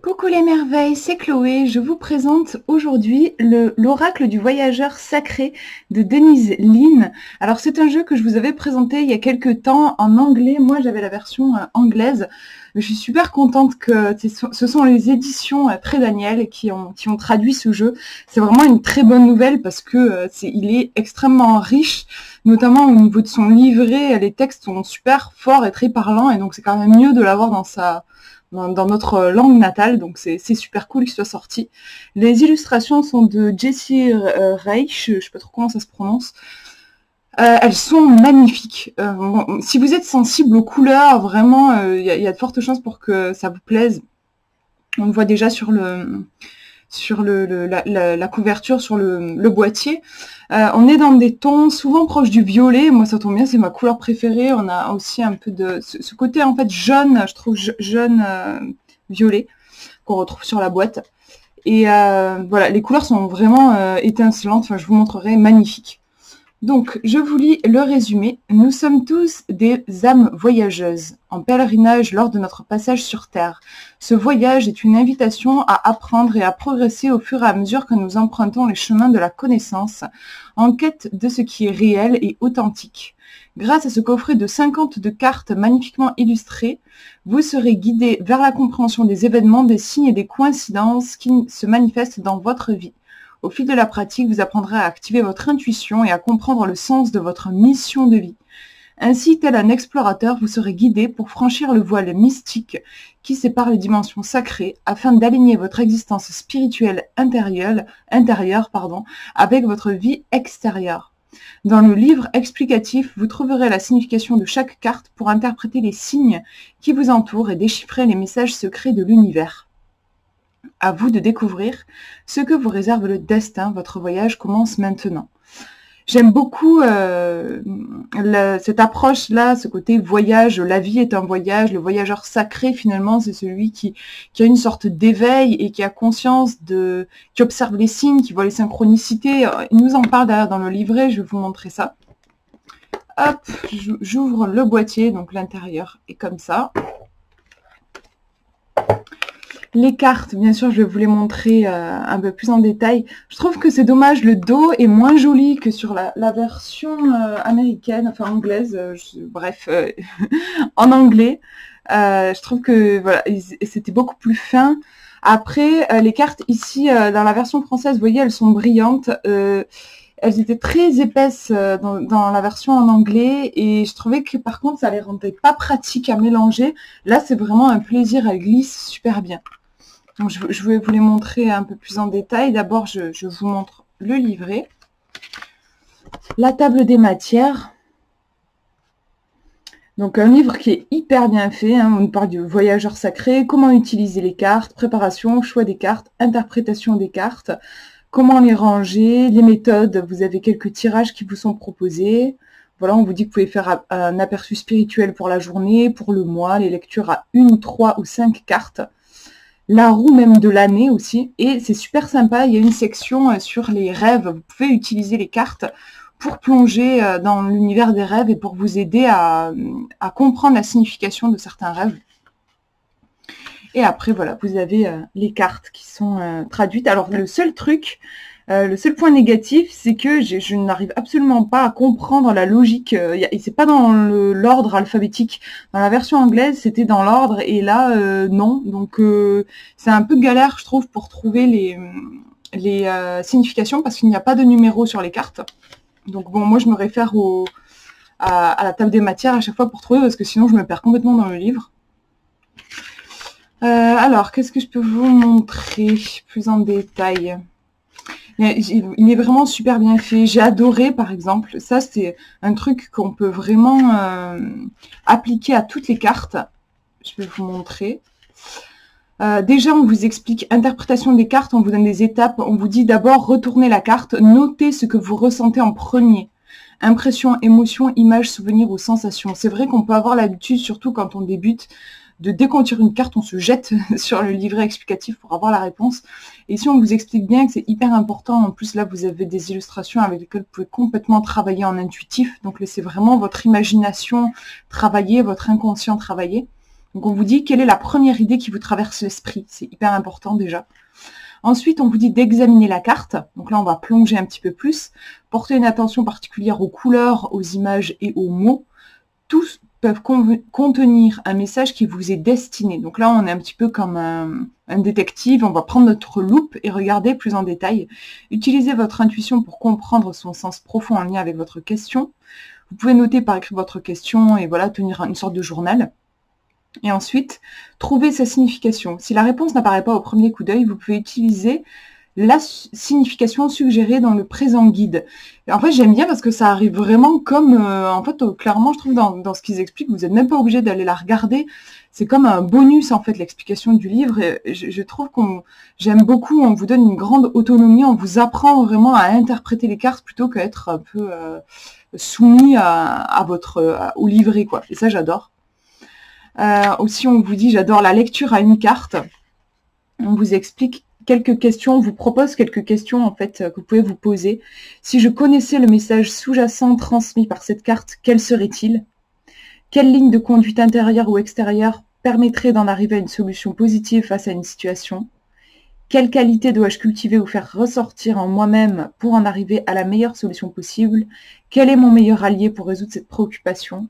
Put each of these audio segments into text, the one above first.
Coucou les merveilles, c'est Chloé. Je vous présente aujourd'hui l'oracle du voyageur sacré de Denise Linn. Alors c'est un jeu que je vous avais présenté il y a quelques temps en anglais. Moi j'avais la version anglaise. Je suis super contente que ce sont les éditions Pré Daniel qui ont traduit ce jeu. C'est vraiment une très bonne nouvelle parce que il est extrêmement riche, notamment au niveau de son livret. Les textes sont super forts et très parlants et donc c'est quand même mieux de l'avoir dans notre langue natale, donc c'est super cool qu'il soit sorti. Les illustrations sont de Jesse Reisch, je sais pas trop comment ça se prononce. Elles sont magnifiques. Si vous êtes sensible aux couleurs, vraiment, il y a de fortes chances pour que ça vous plaise. On le voit déjà sur la couverture, sur le boîtier. On est dans des tons souvent proches du violet. Moi, ça tombe bien, c'est ma couleur préférée. On a aussi un peu de ce côté en fait jaune, je trouve jaune violet, qu'on retrouve sur la boîte. Et voilà, les couleurs sont vraiment étincelantes. Enfin, je vous montrerai, magnifiques. Donc, je vous lis le résumé. Nous sommes tous des âmes voyageuses, en pèlerinage lors de notre passage sur Terre. Ce voyage est une invitation à apprendre et à progresser au fur et à mesure que nous empruntons les chemins de la connaissance, en quête de ce qui est réel et authentique. Grâce à ce coffret de 52 cartes magnifiquement illustrées, vous serez guidés vers la compréhension des événements, des signes et des coïncidences qui se manifestent dans votre vie. Au fil de la pratique, vous apprendrez à activer votre intuition et à comprendre le sens de votre mission de vie. Ainsi, tel un explorateur, vous serez guidé pour franchir le voile mystique qui sépare les dimensions sacrées afin d'aligner votre existence spirituelle intérieure, avec votre vie extérieure. Dans le livre explicatif, vous trouverez la signification de chaque carte pour interpréter les signes qui vous entourent et déchiffrer les messages secrets de l'univers. À vous de découvrir ce que vous réserve le destin. Votre voyage commence maintenant. J'aime beaucoup cette approche-là, ce côté voyage. La vie est un voyage. Le voyageur sacré, finalement, c'est celui qui a une sorte d'éveil et qui a conscience de... qui observe les signes, qui voit les synchronicités. Il nous en parle derrière dans le livret. Je vais vous montrer ça. Hop, j'ouvre le boîtier. Donc l'intérieur est comme ça. Les cartes, bien sûr, je vais vous les montrer un peu plus en détail. Je trouve que c'est dommage, le dos est moins joli que sur la version américaine, enfin anglaise, en anglais. Je trouve que voilà, c'était beaucoup plus fin. Après, les cartes ici, dans la version française, vous voyez, elles sont brillantes. Elles étaient très épaisses dans la version en anglais et je trouvais que par contre, ça les rendait pas pratiques à mélanger. Là, c'est vraiment un plaisir, elles glissent super bien. Donc, je vais vous les montrer un peu plus en détail. D'abord, je vous montre le livret. La table des matières. Donc, un livre qui est hyper bien fait. Hein. On parle du voyageur sacré, comment utiliser les cartes, préparation, choix des cartes, interprétation des cartes, comment les ranger, les méthodes. Vous avez quelques tirages qui vous sont proposés. Voilà, on vous dit que vous pouvez faire un aperçu spirituel pour la journée, pour le mois, les lectures à 1, 3 ou 5 cartes. La roue même de l'année aussi, et c'est super sympa, il y a une section sur les rêves, vous pouvez utiliser les cartes pour plonger dans l'univers des rêves et pour vous aider à comprendre la signification de certains rêves. Et après, voilà, vous avez les cartes qui sont traduites. Alors, le seul point négatif, c'est que je n'arrive absolument pas à comprendre la logique. Et c'est pas dans l'ordre alphabétique. Dans la version anglaise, c'était dans l'ordre, et là, non. Donc, c'est un peu galère, je trouve, pour trouver les significations, parce qu'il n'y a pas de numéro sur les cartes. Donc, bon, moi, je me réfère à la table des matières à chaque fois pour trouver, parce que sinon, je me perds complètement dans le livre. Alors, qu'est-ce que je peux vous montrer plus en détail? Il est vraiment super bien fait. J'ai adoré, par exemple. Ça, c'est un truc qu'on peut vraiment appliquer à toutes les cartes. Je vais vous montrer. Déjà, on vous explique interprétation des cartes. On vous donne des étapes. On vous dit d'abord retourner la carte. Notez ce que vous ressentez en premier. Impression, émotion, image, souvenir ou sensation. C'est vrai qu'on peut avoir l'habitude, surtout quand on débute, dès qu'on tire une carte, on se jette sur le livret explicatif pour avoir la réponse. Et ici, on vous explique bien que c'est hyper important. En plus, là, vous avez des illustrations avec lesquelles vous pouvez complètement travailler en intuitif. Donc, laissez vraiment votre imagination travailler, votre inconscient travailler. Donc, on vous dit quelle est la première idée qui vous traverse l'esprit. C'est hyper important déjà. Ensuite, on vous dit d'examiner la carte. Donc là, on va plonger un petit peu plus. Porter une attention particulière aux couleurs, aux images et aux mots. Tous peuvent contenir un message qui vous est destiné. Donc là, on est un petit peu comme un détective. On va prendre notre loupe et regarder plus en détail. Utilisez votre intuition pour comprendre son sens profond en lien avec votre question. Vous pouvez noter par écrit votre question et voilà, tenir une sorte de journal. Et ensuite, trouvez sa signification. Si la réponse n'apparaît pas au premier coup d'œil, vous pouvez utiliser la signification suggérée dans le présent guide. Et en fait, j'aime bien parce que ça arrive vraiment comme... en fait, clairement, je trouve dans ce qu'ils expliquent, vous n'êtes même pas obligé d'aller la regarder. C'est comme un bonus, en fait, l'explication du livre. Et je trouve qu'on... J'aime beaucoup, on vous donne une grande autonomie, on vous apprend vraiment à interpréter les cartes plutôt qu'à être un peu soumis au livret, quoi. Et ça, j'adore. Aussi, on vous dit, j'adore la lecture à une carte. On vous explique quelques questions, on vous propose quelques questions en fait que vous pouvez vous poser. Si je connaissais le message sous-jacent transmis par cette carte, quel serait-il? Quelle ligne de conduite intérieure ou extérieure permettrait d'en arriver à une solution positive face à une situation? Quelle qualité dois-je cultiver ou faire ressortir en moi-même pour en arriver à la meilleure solution possible? Quel est mon meilleur allié pour résoudre cette préoccupation?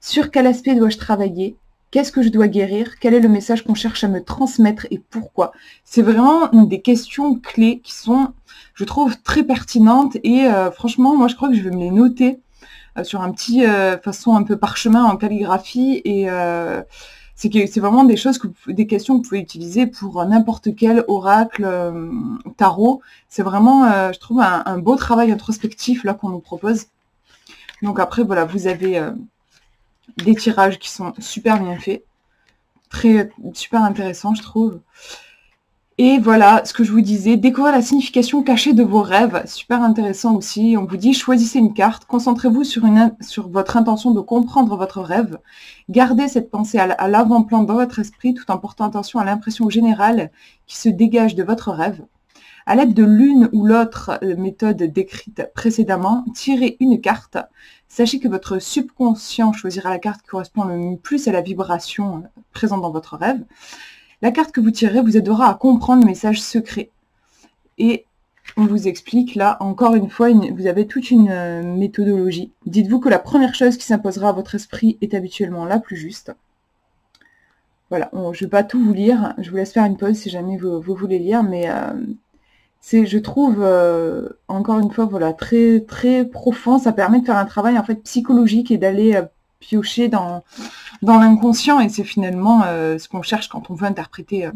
Sur quel aspect dois-je travailler? Qu'est-ce que je dois guérir? Quel est le message qu'on cherche à me transmettre et pourquoi? C'est vraiment une des questions clés qui sont, je trouve, très pertinentes. Et franchement, moi, je crois que je vais me les noter sur un petit façon un peu parchemin en calligraphie. Et c'est vraiment des choses, des questions que vous pouvez utiliser pour n'importe quel oracle, tarot. C'est vraiment, je trouve, un beau travail introspectif là qu'on nous propose. Donc après, voilà, vous avez... des tirages qui sont super bien faits, super intéressants je trouve. Et voilà ce que je vous disais, découvrez la signification cachée de vos rêves, super intéressant aussi. On vous dit, choisissez une carte, concentrez-vous sur votre intention de comprendre votre rêve, gardez cette pensée à l'avant-plan dans votre esprit tout en portant attention à l'impression générale qui se dégage de votre rêve. À l'aide de l'une ou l'autre méthode décrite précédemment, tirez une carte. Sachez que votre subconscient choisira la carte qui correspond le plus à la vibration présente dans votre rêve. La carte que vous tirez vous aidera à comprendre le message secret. Et on vous explique là, encore une fois, vous avez toute une méthodologie. Dites-vous que la première chose qui s'imposera à votre esprit est habituellement la plus juste. Voilà, je ne vais pas tout vous lire. Je vous laisse faire une pause si jamais vous voulez lire, mais... c'est, je trouve, encore une fois, voilà, très, très profond. Ça permet de faire un travail en fait psychologique et d'aller piocher dans l'inconscient. Et c'est finalement ce qu'on cherche quand on veut interpréter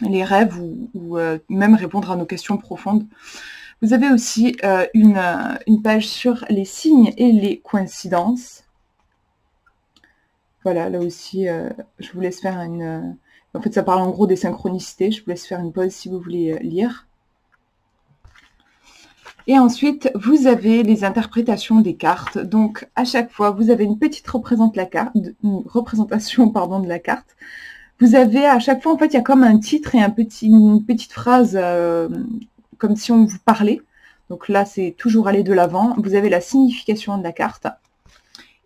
les rêves ou même répondre à nos questions profondes. Vous avez aussi une page sur les signes et les coïncidences. Voilà, là aussi, je vous laisse faire en fait, ça parle en gros des synchronicités. Je vous laisse faire une pause si vous voulez lire. Et ensuite, vous avez les interprétations des cartes. Donc, à chaque fois, vous avez une petite représentation de la carte. Vous avez, à chaque fois, en fait, il y a comme un titre et une petite phrase, comme si on vous parlait. Donc là, c'est toujours aller de l'avant. Vous avez la signification de la carte.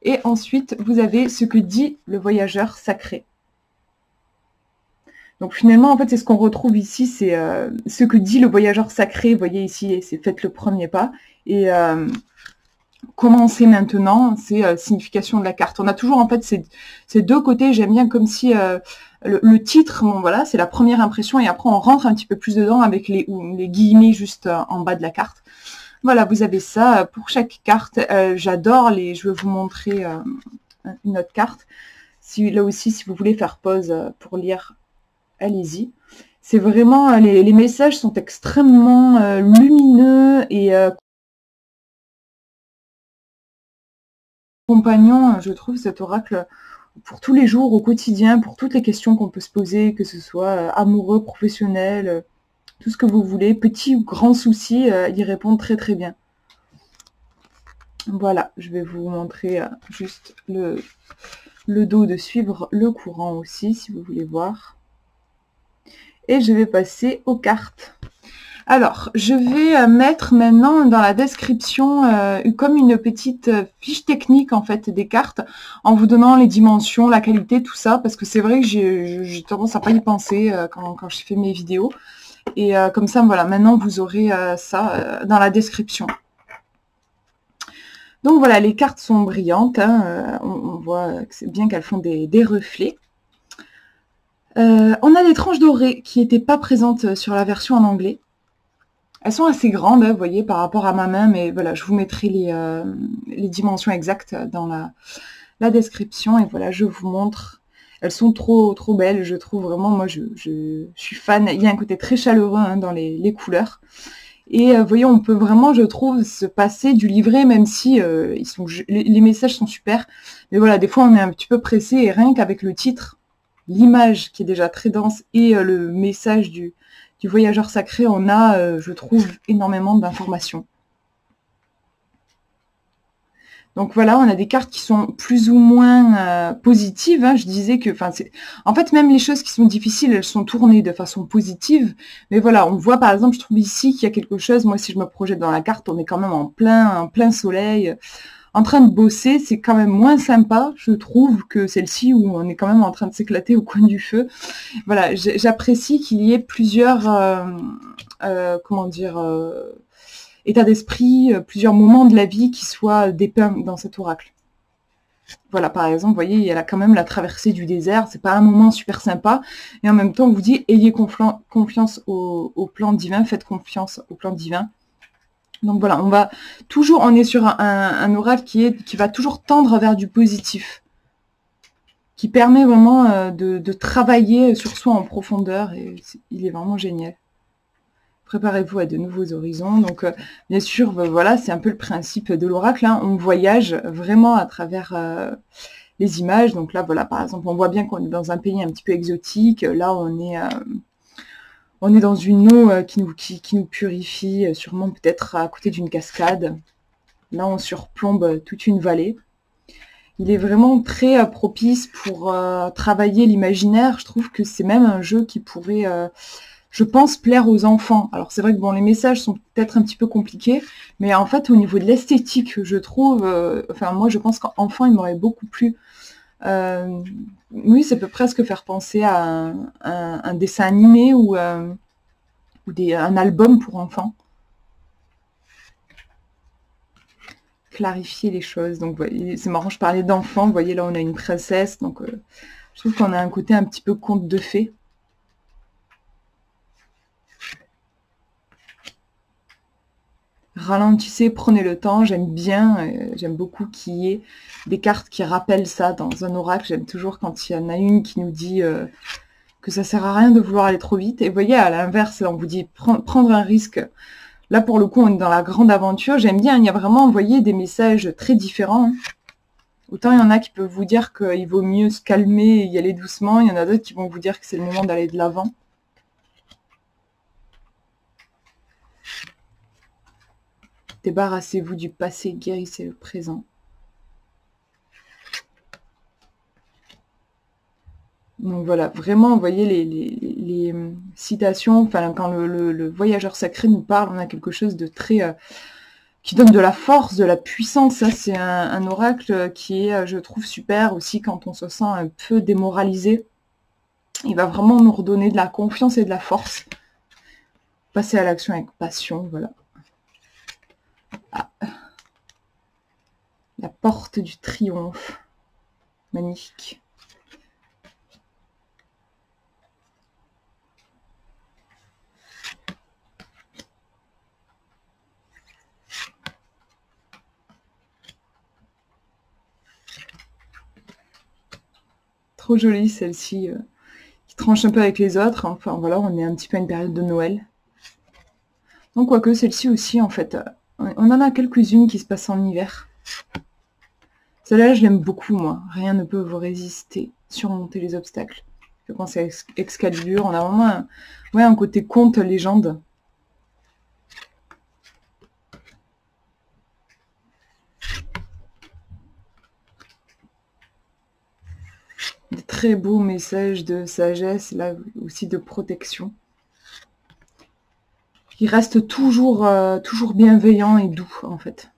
Et ensuite, vous avez ce que dit le voyageur sacré. Donc finalement, en fait, c'est ce qu'on retrouve ici, c'est ce que dit le voyageur sacré. Vous voyez ici, c'est faites le premier pas. Et commencez maintenant, c'est signification de la carte. On a toujours en fait ces deux côtés, j'aime bien comme si le titre, bon voilà, c'est la première impression. Et après, on rentre un petit peu plus dedans avec les guillemets juste en bas de la carte. Voilà, vous avez ça pour chaque carte. Je vais vous montrer une autre carte. Là aussi, si vous voulez faire pause pour lire... allez-y. C'est vraiment, les messages sont extrêmement lumineux et compagnons, je trouve, cet oracle pour tous les jours, au quotidien, pour toutes les questions qu'on peut se poser, que ce soit amoureux, professionnel, tout ce que vous voulez, petits ou grands soucis, ils répondent très très bien. Voilà, je vais vous montrer juste le dos de suivre le courant aussi, si vous voulez voir. Et je vais passer aux cartes. Alors, je vais mettre maintenant dans la description comme une petite fiche technique en fait des cartes, en vous donnant les dimensions, la qualité, tout ça, parce que c'est vrai que j'ai tendance à pas y penser quand je fais mes vidéos. Et comme ça, voilà, maintenant vous aurez ça dans la description. Donc voilà, les cartes sont brillantes, hein, on voit que c'est bien qu'elles font des reflets. On a des tranches dorées qui n'étaient pas présentes sur la version en anglais. Elles sont assez grandes, hein, vous voyez, par rapport à ma main, mais voilà, je vous mettrai les dimensions exactes dans la description. Et voilà, je vous montre. Elles sont trop belles, je trouve vraiment, moi je suis fan. Il y a un côté très chaleureux hein, dans les couleurs. Et vous voyez, on peut vraiment, je trouve, se passer du livret, même si les messages sont super. Mais voilà, des fois on est un petit peu pressé et rien qu'avec le titre, l'image qui est déjà très dense et le message du voyageur sacré, on a, je trouve, énormément d'informations. Donc voilà, on a des cartes qui sont plus ou moins positives. Hein. Je disais que, en fait, même les choses qui sont difficiles, elles sont tournées de façon positive. Mais voilà, on voit par exemple, je trouve ici qu'il y a quelque chose. Moi, si je me projette dans la carte, on est quand même en plein soleil, en train de bosser. C'est quand même moins sympa, je trouve, que celle-ci où on est quand même en train de s'éclater au coin du feu. Voilà, j'apprécie qu'il y ait plusieurs, comment dire. État d'esprit, plusieurs moments de la vie qui soient dépeints dans cet oracle. Voilà, par exemple, vous voyez, il y a quand même la traversée du désert, c'est pas un moment super sympa, et en même temps, on vous dit, ayez confiance au plan divin, faites confiance au plan divin. Donc voilà, on est sur un oracle qui va toujours tendre vers du positif, qui permet vraiment de travailler sur soi en profondeur, et il est vraiment génial. Préparez-vous à de nouveaux horizons. Donc, bien sûr, voilà, c'est un peu le principe de l'oracle. Hein. On voyage vraiment à travers les images. Donc là, voilà, par exemple, on voit bien qu'on est dans un pays un petit peu exotique. Là, on est dans une eau qui nous purifie, sûrement peut-être à côté d'une cascade. Là, on surplombe toute une vallée. Il est vraiment très propice pour travailler l'imaginaire. Je trouve que c'est même un jeu qui pourrait... je pense plaire aux enfants. Alors c'est vrai que bon, les messages sont peut-être un petit peu compliqués, mais en fait au niveau de l'esthétique, je trouve, moi je pense qu'enfant il m'aurait beaucoup plu. Oui, ça peut presque faire penser à un dessin animé ou un album pour enfants. Clarifier les choses. Donc c'est marrant, je parlais d'enfants. Vous voyez là, on a une princesse, donc je trouve qu'on a un côté un petit peu conte de fées. Ralentissez, prenez le temps, j'aime bien, j'aime beaucoup qu'il y ait des cartes qui rappellent ça dans un oracle. J'aime toujours quand il y en a une qui nous dit que ça sert à rien de vouloir aller trop vite. Et vous voyez, à l'inverse, on vous dit prendre un risque. Là, pour le coup, on est dans la grande aventure. J'aime bien, il y a vraiment, vous voyez, des messages très différents. Hein. Autant il y en a qui peuvent vous dire qu'il vaut mieux se calmer et y aller doucement. Il y en a d'autres qui vont vous dire que c'est le moment d'aller de l'avant. Débarrassez-vous du passé, guérissez le présent. Donc voilà, vraiment, vous voyez les citations, enfin, quand le voyageur sacré nous parle, on a quelque chose de très... qui donne de la force, de la puissance. Ça, c'est un oracle qui est, je trouve, super aussi quand on se sent un peu démoralisé. Il va vraiment nous redonner de la confiance et de la force. Passer à l'action avec passion, voilà. Ah. La porte du triomphe. Magnifique. Trop jolie celle-ci, qui tranche un peu avec les autres. Enfin voilà, on est un petit peu à une période de Noël. Donc quoique celle-ci aussi en fait... on en a quelques-unes qui se passent en hiver. Celle-là, je l'aime beaucoup, moi. Rien ne peut vous résister, surmonter les obstacles. Je pense à Excalibur. On a vraiment un côté conte, légende. Des très beaux messages de sagesse, là aussi de protection. il reste toujours, toujours bienveillant et doux, en fait.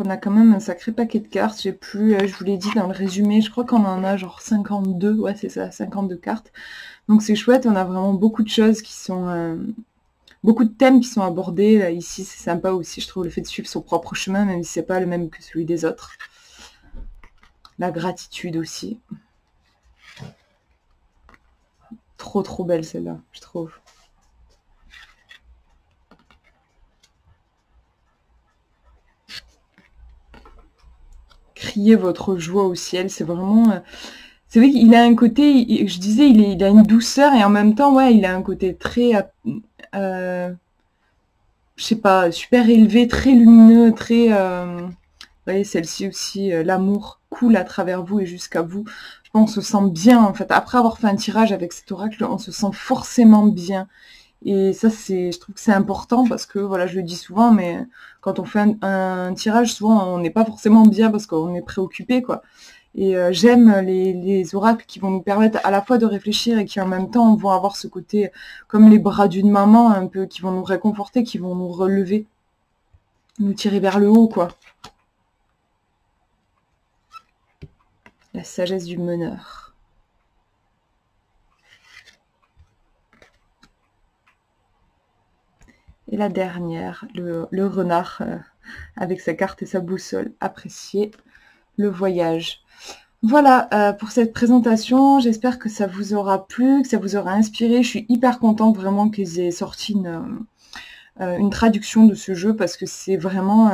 On a quand même un sacré paquet de cartes, j'ai plus, je vous l'ai dit dans le résumé, je crois qu'on en a genre 52, ouais c'est ça, 52 cartes, donc c'est chouette, on a vraiment beaucoup de choses qui sont, beaucoup de thèmes qui sont abordés, là, ici c'est sympa aussi je trouve le fait de suivre son propre chemin, même si c'est pas le même que celui des autres, la gratitude aussi, trop belle celle-là, je trouve. Crier votre joie au ciel, c'est vraiment... c'est vrai qu'il a un côté, je disais, il a une douceur et en même temps, ouais, il a un côté très... je sais pas, super élevé, très lumineux, très... vous voyez, celle-ci aussi, l'amour coule à travers vous et jusqu'à vous. Je pense qu'on se sent bien, en fait. Après avoir fait un tirage avec cet oracle, on se sent forcément bien. Et ça, c'est, je trouve que c'est important parce que, voilà, je le dis souvent, mais quand on fait un tirage, souvent, on n'est pas forcément bien parce qu'on est préoccupé, quoi. Et j'aime les oracles qui vont nous permettre à la fois de réfléchir et qui, en même temps, vont avoir ce côté comme les bras d'une maman, un peu, qui vont nous réconforter, qui vont nous relever, nous tirer vers le haut, quoi. La sagesse du meneur. Et la dernière, le renard avec sa carte et sa boussole. Appréciez le voyage. Voilà pour cette présentation. J'espère que ça vous aura plu, que ça vous aura inspiré. Je suis hyper contente vraiment qu'ils aient sorti une traduction de ce jeu parce que c'est vraiment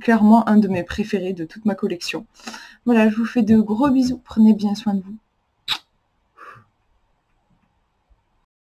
clairement un de mes préférés de toute ma collection. Voilà, je vous fais de gros bisous. Prenez bien soin de vous.